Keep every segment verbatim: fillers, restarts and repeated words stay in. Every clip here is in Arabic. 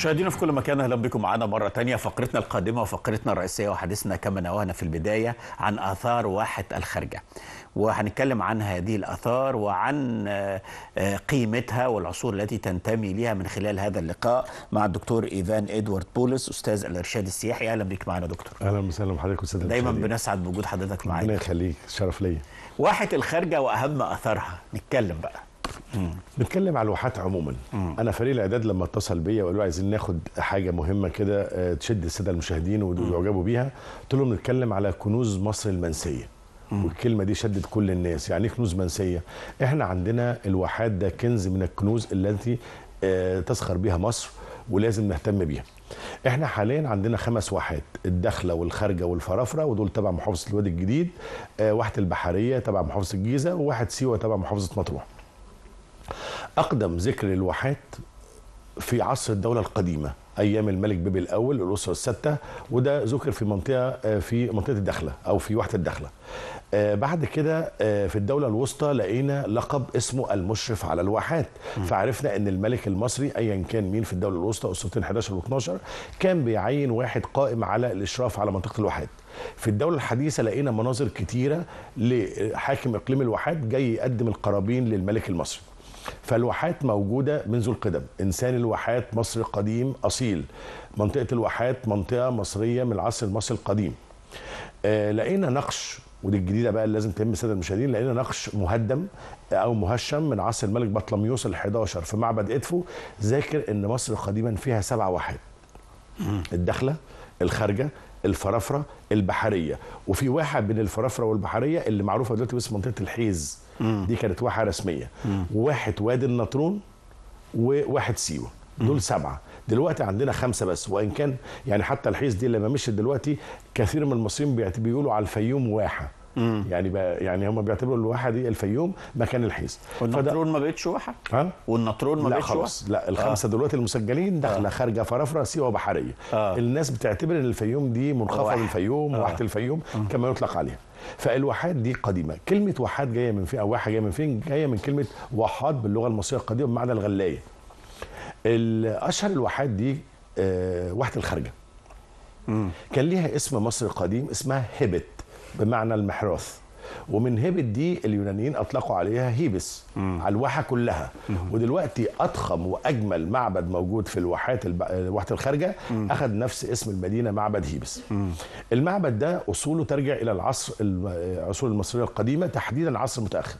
مشاهدينا في كل مكان، اهلا بكم معنا مره ثانيه. فقرتنا القادمه وفقرتنا الرئيسيه وحديثنا كما نوهنا في البدايه عن اثار واحه الخرجه، وهنتكلم عن هذه الاثار وعن قيمتها والعصور التي تنتمي لها من خلال هذا اللقاء مع الدكتور إيفان إدوارد بولس استاذ الارشاد السياحي. اهلا بك معنا دكتور. اهلا وسهلا بحضرتك استاذ. دايما بنسعد بوجود حضرتك معانا. ربنا يخليك، شرف ليا. واحه الخرجه واهم اثارها نتكلم بقى. مم. بنتكلم على الواحات عموما. مم. انا فريق الاعداد لما اتصل بيا وقالوا عايزين ناخد حاجه مهمه كده تشد الساده المشاهدين ويعجبوا بيها، قلت لهم نتكلم على كنوز مصر المنسيه. مم. والكلمه دي شدت كل الناس. يعني ايه كنوز منسيه؟ احنا عندنا الواحات ده كنز من الكنوز التي آه تسخر بها مصر ولازم نهتم بيها. احنا حاليا عندنا خمس واحات: الدخله والخارجه والفرافره، ودول تبع محافظه الوادي الجديد، آه واحه البحريه تبع محافظه الجيزه، وواحه سيوه تبع محافظه مطروح. أقدم ذكر للواحات في عصر الدولة القديمة أيام الملك بيبي الأول الأسرة الستة، وده ذكر في منطقة في منطقة الدخلة أو في واحة الدخلة. بعد كده في الدولة الوسطى لقينا لقب اسمه المشرف على الواحات، فعرفنا أن الملك المصري أيا كان مين في الدولة الوسطى أسرتين حداشر واثناشر كان بيعين واحد قائم على الإشراف على منطقة الواحات. في الدولة الحديثة لقينا مناظر كتيرة لحاكم إقليم الواحات جاي يقدم القرابين للملك المصري. فالواحات موجودة منذ القدم، إنسان الواحات مصر قديم أصيل، منطقة الواحات منطقة مصرية من العصر المصري القديم. آه لقينا نقش، ودي الجديدة بقى اللي لازم تهم السادة المشاهدين، لقينا نقش مهدم أو مهشم من عصر الملك بطلميوس الحادي عشر في معبد إدفو، ذاكر إن مصر قديما فيها سبع واحات: الدخلة، الخارجة، الفرافرة، البحرية، وفي واحة بين الفرافرة والبحرية اللي معروفة دلوقتي باسم منطقة الحيز، دي كانت واحة رسمية، وواحة وادي النطرون، وواحة سيوة. دول سبعة. دلوقتي عندنا خمسة بس، وإن كان يعني حتى الحيز دي لما مشت دلوقتي كثير من المصريين بيقولوا على الفيوم واحة. مم. يعني بقى يعني هم بيعتبروا الواحه دي الفيوم مكان الحيز. والنطرون ما بقتش واحه؟ ها؟ والنطرون ما بقتش واحه؟ لا خلاص، لا الخمسه آه. دلوقتي المسجلين: داخله، آه. خارجه، فرافره، سيوه، وبحريه. آه. الناس بتعتبر ان الفيوم دي منخفض الفيوم، آه. واحه الفيوم آه. كما يطلق عليها. فالواحات دي قديمه. كلمه واحات جايه من فين او واحه جايه من فين؟ جايه من كلمه واحات باللغه المصريه القديمه بمعنى الغلايه. اشهر الواحات دي آه واحه الخرجه. مم. كان ليها اسم مصري قديم اسمها هبت بمعنى المحراث، ومن هبت دي اليونانيين أطلقوا عليها هيبس مم. على الواحة كلها. مم. ودلوقتي أضخم وأجمل معبد موجود في الواحات الب... واحة الخرجة مم. أخذ نفس اسم المدينة، معبد هيبس. مم. المعبد ده أصوله ترجع إلى العصر العصور المصرية القديمة، تحديدا عصر متأخر.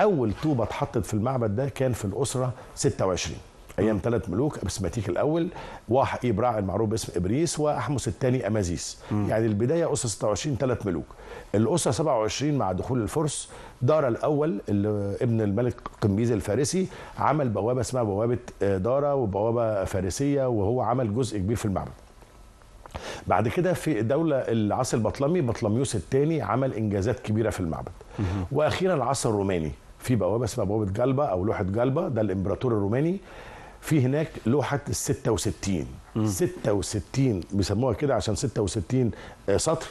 أول طوبة اتحطت في المعبد ده كان في الأسرة ستة وعشرين أيام ثلاث ملوك: أبسماتيك الأول، واح إبراع المعروف باسم إبريس، وأحمس الثاني أمازيس. مم. يعني البداية أسرة ستة وعشرين ثلاث ملوك. الأسرة سبعة وعشرين مع دخول الفرس دارا الأول اللي ابن الملك قنبيز الفارسي عمل بوابة اسمها بوابة دارا، وبوابة فارسية، وهو عمل جزء كبير في المعبد. بعد كده في الدولة العصر البطلمي بطلميوس الثاني عمل إنجازات كبيرة في المعبد. مم. وأخيرا العصر الروماني في بوابة اسمها بوابة جالبا أو لوحة جالبا، ده الإمبراطور الروماني. في هناك لوحة الستة وستين مم. ستة وستين بيسموها كده عشان ستة وستين سطر،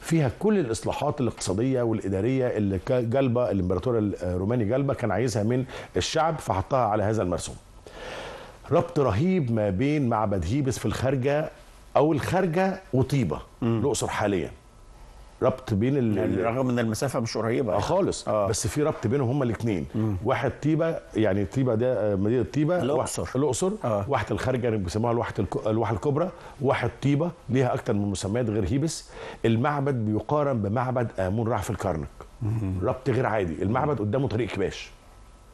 فيها كل الإصلاحات الاقتصادية والإدارية اللي جالبا الإمبراطور الروماني جالبا كان عايزها من الشعب، فحطها على هذا المرسوم. ربط رهيب ما بين معبد هيبس في الخارجة أو الخارجة وطيبة الأقصر حاليا، ربط بين ال يعني رغم ان المسافه مش قريبه آه خالص، آه. بس في ربط بينهم هما الاثنين. واحد طيبه، يعني طيبه ده مدينه طيبه الاقصر، الاقصر آه. واحه الخارجه بيسموها الواحه الواحه الكبرى، واحه طيبه، ليها اكتر من مسميات غير هيبس. المعبد بيقارن بمعبد امون رع في الكرنك، ربط غير عادي. المعبد قدامه طريق كباش،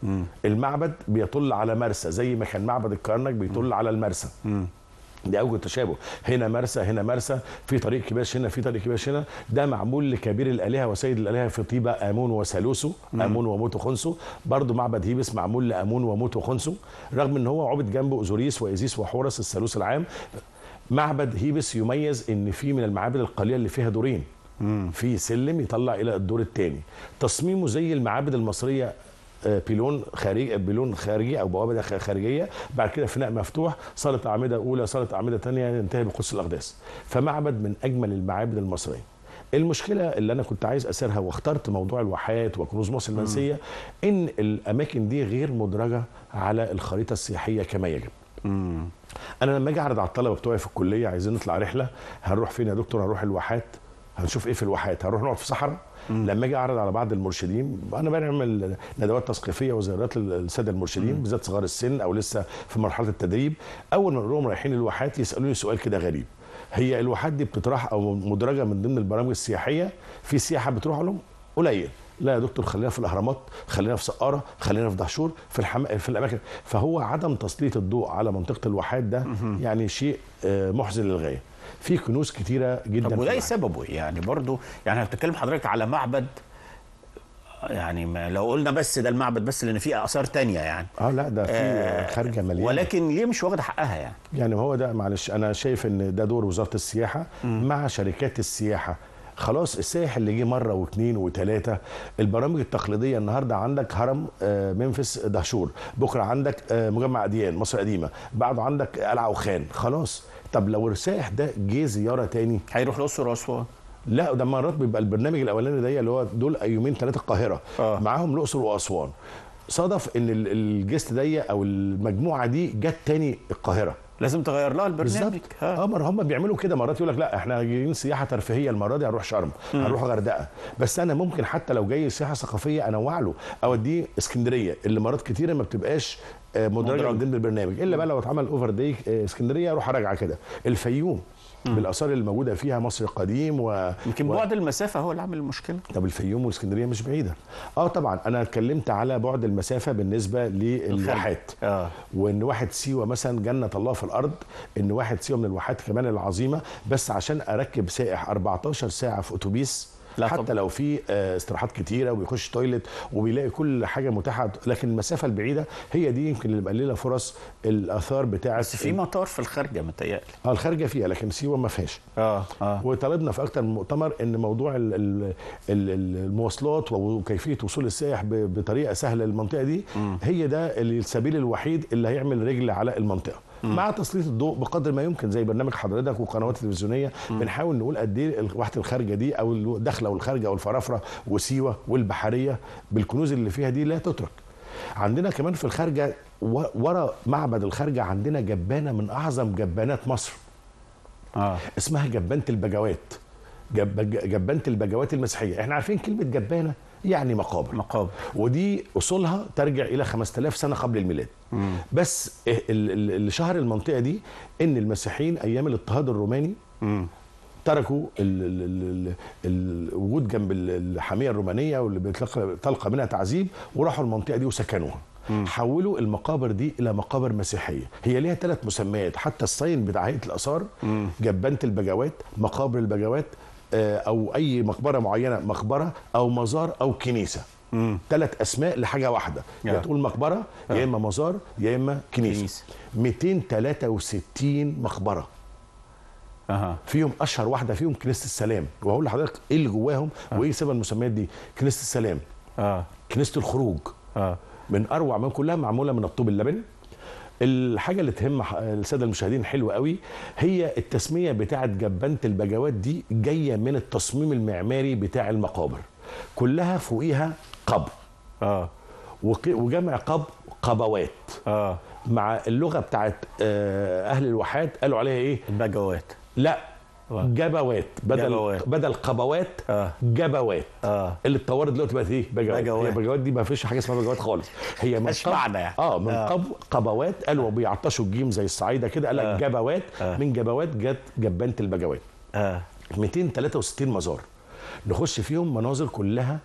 مم. المعبد بيطل على مرسى زي ما كان معبد الكرنك بيطل مم. على المرسى. مم. دي أوجه تشابه، هنا مرسى هنا مرسى، في طريق كباش هنا في طريق كباش هنا. ده معمول لكبير الآلهة وسيد الآلهة في طيبة آمون وثالوثه، آمون وموت وخنسه. برضه معبد هيبس معمول لآمون وموت وخنسه، رغم إن هو عبد جنبه أوزوريس وإيزيس وحورس الثالوث العام. معبد هيبس يميز إن فيه من المعابد القليلة اللي فيها دورين، في سلم يطلع إلى الدور الثاني. تصميمه زي المعابد المصرية، بيلون خارجي بيلون خارجي او بوابه خارجيه، بعد كده فناء مفتوح، صاله اعمده اولى، صاله اعمده ثانيه، ينتهي بقدس الاقداس. فمعبد من اجمل المعابد المصريه. المشكله اللي انا كنت عايز اسيرها واخترت موضوع الواحات وكنوز مصر المنسيه، ان الاماكن دي غير مدرجه على الخريطه السياحيه كما يجب. مم. انا لما اجي اعرض على الطلبه بتوعي في الكليه عايزين نطلع رحله، هنروح فين يا دكتور؟ هنروح الواحات. هنشوف ايه في الواحات؟ هنروح نقعد في صحراء. لما اجي اعرض على بعض المرشدين، انا بعمل ندوات تثقيفيه وزيارات للساده المرشدين بالذات صغار السن او لسه في مرحله التدريب، اول ما نقول لهم رايحين الواحات يسالوني سؤال كده غريب، هي الواحات دي بتطرح او مدرجه من ضمن البرامج السياحيه في سياحه بتروح لهم؟ قليل. لا يا دكتور، خلينا في الاهرامات، خلينا في سقاره، خلينا في دهشور، في الحم... في الاماكن. فهو عدم تسليط الضوء على منطقه الواحات ده يعني شيء محزن للغايه. في كنوز كتيره جدا. طب وده سببه يعني برضه، يعني هتتكلم حضرتك على معبد، يعني ما لو قلنا بس ده المعبد بس لان في اثار تانية يعني اه لا ده في آه خارجه مليانه، ولكن ليه مش واخده حقها يعني؟ يعني هو ده، معلش انا شايف ان ده دور وزاره السياحه مم. مع شركات السياحه. خلاص السائح اللي جه مره واثنين وثلاثه، البرامج التقليديه النهارده عندك هرم منفس دهشور، بكره عندك مجمع اديان مصر القديمه، بعده عندك قلعه وخان، خلاص. طب لو السائح ده جه زياره تاني هيروح الاقصر واسوان؟ لا ده مرات بيبقى البرنامج الاولاني ده اللي هو دول يومين ثلاثه القاهره آه. معاهم الاقصر واسوان، صادف ان الجست دي او المجموعه دي جت تاني القاهره، لازم تغير لها البرنامج. اه مره هم بيعملوا كده، مرات يقول لك لا احنا جايين سياحه ترفيهيه المره دي هنروح شرم، هنروح غردقه، بس انا ممكن حتى لو جاي سياحه ثقافيه انوع له، اوديه اسكندريه اللي مرات كتيره ما بتبقاش مدرجه من ضمن البرنامج، الا بقى لو اتعمل اوفر داي اسكندريه اروح اراجع كده. الفيوم بالاثار اللي موجوده فيها مصر القديم و يمكن بعد و... المسافه هو اللي عامل المشكله. طب الفيوم والاسكندريه مش بعيده. اه طبعا انا اتكلمت على بعد المسافه بالنسبه للواحات آه. وان واحه سيوه مثلا جنه الله في الارض، ان واحه سيوه من الواحات كمان العظيمه، بس عشان اركب سائح أربعتاشر ساعة في اتوبيس حتى طب. لو في استراحات كتيره وبيخش تويلت وبيلاقي كل حاجه متاحه، لكن المسافه البعيده هي دي يمكن اللي مقلله فرص الاثار بتاعه. بس في مطار في الخارجه متهيألي اه الخارجه فيها، لكن سيوه ما فيهاش اه اه وطالبنا في اكتر من مؤتمر ان موضوع ال ال المواصلات وكيفيه وصول السائح بطريقه سهله للمنطقه دي م. هي ده السبيل الوحيد اللي هيعمل رجل على المنطقه مع تسليط الضوء بقدر ما يمكن، زي برنامج حضرتك والقنوات التلفزيونيه بنحاول نقول قد ايه واحه الخرجه دي او الدخله والخرجه والفرافره وسيوه والبحريه بالكنوز اللي فيها دي لا تترك. عندنا كمان في الخرجه ورا معبد الخرجه عندنا جبانه من اعظم جبانات مصر. آه. اسمها جبانه البجوات. جب جبانه البجوات المسيحيه، احنا عارفين كلمه جبانه يعني مقابر. مقابر. ودي اصولها ترجع الى خمسة آلاف سنة قبل الميلاد. مم. بس اللي شهر المنطقه دي ان المسيحيين ايام الاضطهاد الروماني مم. تركوا الوجود جنب الحاميه الرومانيه واللي بيتلقى منها تعذيب وراحوا المنطقه دي وسكنوها. مم. حولوا المقابر دي الى مقابر مسيحيه، هي ليها ثلاث مسميات حتى الصين بتاع هيئه الاثار مم. جبانه البجوات، مقابر البجوات، أو أي مقبرة معينة، مقبرة أو مزار أو كنيسة. ثلاث أسماء لحاجة واحدة، يا يعني تقول مقبرة يا آه. إما مزار يا إما كنيسة. كنيسة. مئتين وتلاتة وستين مقبرة. أه. فيهم أشهر واحدة فيهم كنيسة السلام، وهقول لحضرتك إيه اللي جواهم آه. وإيه سبب المسميات دي. كنيسة السلام، أه. كنيسة الخروج، أه. من أروع من كلها معمولة من الطوب اللبني. الحاجة اللي تهم السادة المشاهدين حلوة قوي، هي التسمية بتاعت جبانة البجوات دي جاية من التصميم المعماري بتاع المقابر، كلها فوقيها قبو آه. وجمع قبو قبوات آه. مع اللغة بتاعت أهل الواحات قالوا عليها إيه؟ البجوات. لا آه. جبوات بدل جبوات. بدل قبوات آه. جبوات آه. اللي اتطورت دلوقتي بقت ايه؟ بجوات. البجوات دي ما فيش حاجه اسمها بجوات خالص، هي من قبو يعني. اه من آه. قبو قبوات قالوا بيعطشوا الجيم زي الصعايده كده قال لك آه. جبوات آه. من جبوات جت جبانه البجوات. اه مئتين وتلاتة وستين مزار نخش فيهم مناظر كلها،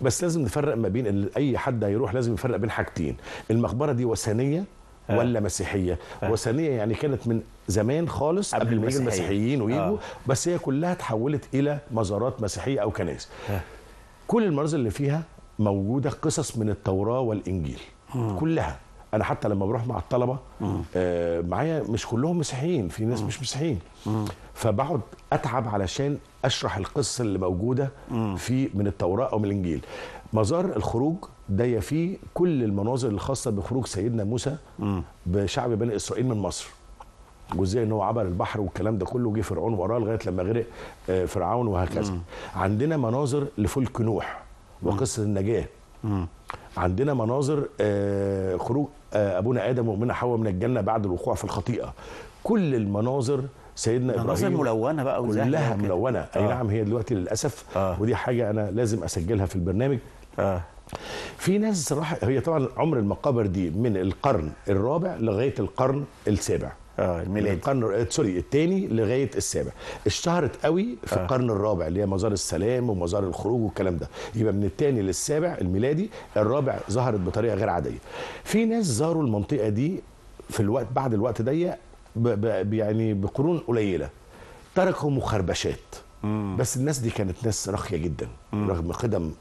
بس لازم نفرق ما بين، اي حد هيروح لازم يفرق بين حاجتين، المقبره دي وثنيه أه. ولا مسيحيه أه. وثنيه يعني كانت من زمان خالص قبل ما يجي المسيحيين ويجوا أه. بس هي كلها تحولت الى مزارات مسيحيه او كنائس أه. كل المناظر اللي فيها موجوده قصص من التوراه والانجيل أه. كلها. انا حتى لما بروح مع الطلبه أه. آه معايا مش كلهم مسيحيين، في ناس أه. مش مسيحيين أه. فبقعد اتعب علشان اشرح القصص اللي موجوده أه. في من التوراه او من الانجيل. مزار الخروج ده فيه كل المناظر الخاصه بخروج سيدنا موسى م. بشعب بني اسرائيل من مصر، وازاي ان هو عبر البحر والكلام ده كله، وجه فرعون وراه لغايه لما غرق فرعون وهكذا م. عندنا مناظر لفلك نوح وقصه النجاه مم. عندنا مناظر آه خروج آه أبونا آدم وأمنا حواء من الجنة بعد الوقوع في الخطيئة. كل المناظر سيدنا إبراهيم مناظر ملونة بقى كلها ملونة. آه. أي نعم هي دلوقتي للأسف آه. ودي حاجة أنا لازم أسجلها في البرنامج. آه. في ناس راح، هي طبعا عمر المقابر دي من القرن الرابع لغاية القرن السابع اه الميلادي، القرن سوري الثاني لغايه السابع. اشتهرت قوي في آه. القرن الرابع اللي هي مزار السلام ومزار الخروج والكلام ده، يبقى من الثاني للسابع الميلادي. الرابع ظهرت بطريقه غير عاديه. في ناس زاروا المنطقه دي في الوقت بعد الوقت دي يعني بقرون قليله، تركوا مخربشات. مم. بس الناس دي كانت ناس راقيه جدا. مم. رغم قدم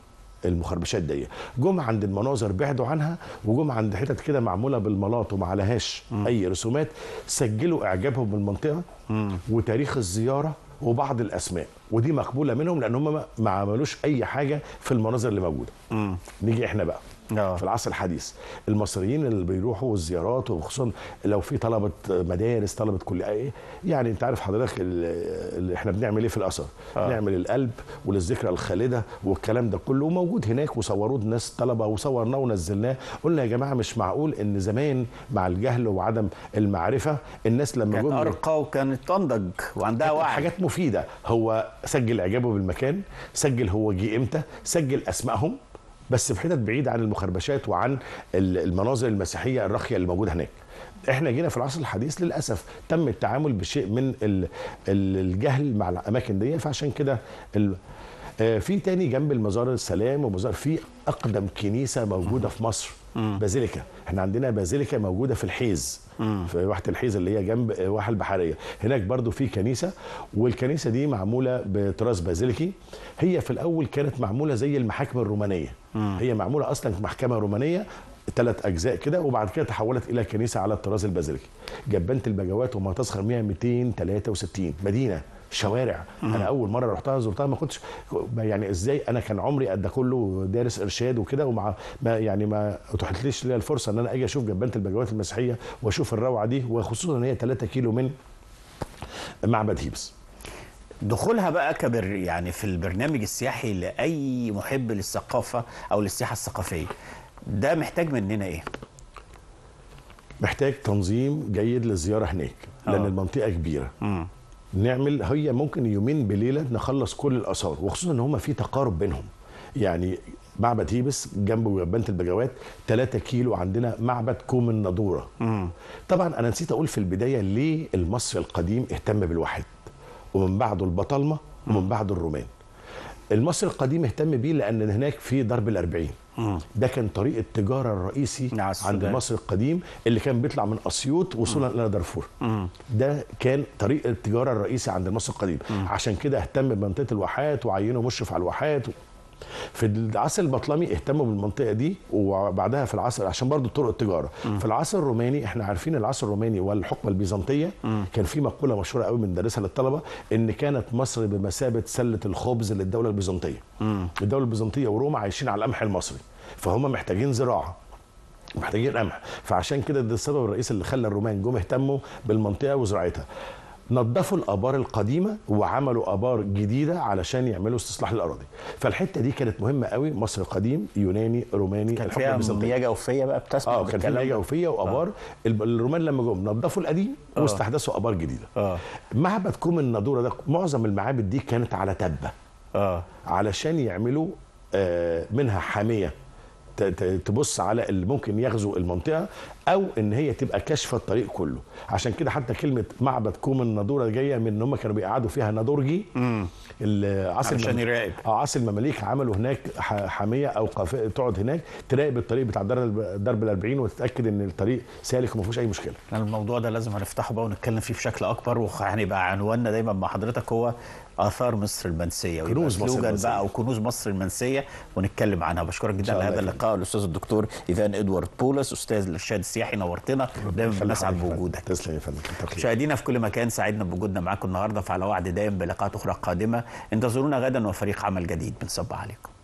المخربشات دي جم عند المناظر بعدوا عنها، وجم عند حتت كده معموله بالملاط وما عليهاش اي رسومات، سجلوا اعجابهم بالمنطقه مم. وتاريخ الزياره وبعض الاسماء، ودي مقبوله منهم لان هم ما عملوش اي حاجه في المناظر اللي موجوده. مم. نيجي احنا بقى آه. في العصر الحديث، المصريين اللي بيروحوا الزيارات، وخصوصا لو في طلبه مدارس طلبه كليه، يعني انت عارف حضرتك اللي احنا بنعمل ايه في الاثر، آه. نعمل القلب وللذكرى الخالده والكلام ده كله موجود هناك، وصوروه الناس طلبه وصورناه ونزلناه. قلنا يا جماعه مش معقول ان زمان مع الجهل وعدم المعرفه الناس لما كانت ارقى وكانت تنضج وعندها وعي، حاجات مفيده. هو سجل اعجابه بالمكان، سجل هو جه امتى، سجل اسمائهم، بس في حتت بعيد عن المخربشات وعن المناظر المسيحيه الراقيه اللي موجوده هناك. احنا جينا في العصر الحديث للاسف تم التعامل بشيء من الجهل مع الاماكن دي، فعشان كده في تاني جنب المزار السلام ومزار في اقدم كنيسه موجوده في مصر، بازيليكا. احنا عندنا بازيليكا موجوده في الحيز، في واحه الحيز اللي هي جنب واحه البحريه، هناك برضو في كنيسه، والكنيسه دي معموله بتراس بازيليكي. هي في الاول كانت معموله زي المحاكم الرومانيه، هي معموله اصلا محكمه رومانيه ثلاث اجزاء كده، وبعد كده تحولت الى كنيسه على الطراز البازيليكي. جبانه البجوات وما تسخر منها مئتين وثلاثة وستين مدينه شوارع. مم. انا اول مره رحتها زرتها ما كنتش يعني ازاي، انا كان عمري قد كله دارس ارشاد وكده، ومع ما يعني ما اتحتليش ليا الفرصه ان انا اجي اشوف جبانه البجوات المسيحيه واشوف الروعه دي، وخصوصا ان هي ثلاثة كيلو من معبد هيبس. دخولها بقى كبر يعني في البرنامج السياحي لاي محب للثقافه او للسياحه الثقافيه، ده محتاج مننا ايه؟ محتاج تنظيم جيد للزياره هناك لان أوه. المنطقه كبيره. مم. نعمل هي ممكن يومين بليله نخلص كل الاثار، وخصوصا ان هم في تقارب بينهم. يعني معبد هيبس جنبه جبانه البجوات ثلاثة كيلو، عندنا معبد كوم الناضورة. مم. طبعا انا نسيت اقول في البدايه ليه المصري القديم اهتم بالواحد، ومن بعده البطالمه ومن بعده الرومان. المصري القديم اهتم بيه لان هناك في درب الأربعين، ده كان طريق التجاره الرئيسي عند المصري القديم اللي كان بيطلع من اسيوط وصولا الى دارفور. ده كان طريق التجاره الرئيسي عند المصري القديم، عشان كده اهتم بمنطقه الواحات وعينه مشرف على الواحات. في العصر البطلمي اهتموا بالمنطقه دي، وبعدها في العصر عشان برضه طرق التجاره. م. في العصر الروماني احنا عارفين العصر الروماني والحقبه البيزنطيه. م. كان في مقوله مشهوره قوي بندرسها للطلبه ان كانت مصر بمثابه سله الخبز للدوله البيزنطيه. م. الدوله البيزنطيه وروما عايشين على القمح المصري، فهم محتاجين زراعه، محتاجين قمح، فعشان كده ده السبب الرئيسي اللي خلى الرومان جم اهتموا بالمنطقه وزراعتها. نظفوا الآبار القديمة وعملوا آبار جديدة علشان يعملوا استصلاح للأراضي، فالحتة دي كانت مهمة قوي. مصر قديم، يوناني، روماني، كان فيها مياه جوفية بقى بتسمع اه كان فيها مياه جوفية وآبار. آه. الرومان لما جم نظفوا القديم آه. واستحدثوا آبار جديدة. آه. معبد كوم الناضورة ده معظم المعابد دي كانت على تبة آه. علشان يعملوا آه منها حامية تبص على اللي ممكن يغزو المنطقه، او ان هي تبقى كاشفه الطريق كله. عشان كده حتى كلمه معبد كوم الناضوره جايه من ان هم كانوا بيقعدوا فيها نادورجي، العصر عشان يراقب. اه عصر المماليك عملوا هناك حاميه او قافله تقعد هناك تراقب الطريق بتاع درب الأربعين وتتاكد ان الطريق سالك وما فيهوش اي مشكله. الموضوع ده لازم هنفتحه بقى ونتكلم فيه بشكل اكبر، وهنبقى عنواننا دايما مع حضرتك هو آثار مصر المنسية، كنوز مصر المنسية بقى، أو كنوز مصر المنسية، ونتكلم عنها. بشكرك جدا على هذا اللقاء الأستاذ الدكتور إيفان إدوارد بولس، أستاذ الإرشاد السياحي، نورتنا. دايما نسعد بوجودك. تسلم يا فندم. مشاهدينا في كل مكان، سعدنا بوجودنا معاكم النهارده، فعلى وعد دائم بلقاءات أخرى قادمة. انتظرونا غدا وفريق عمل جديد بنصب عليكم.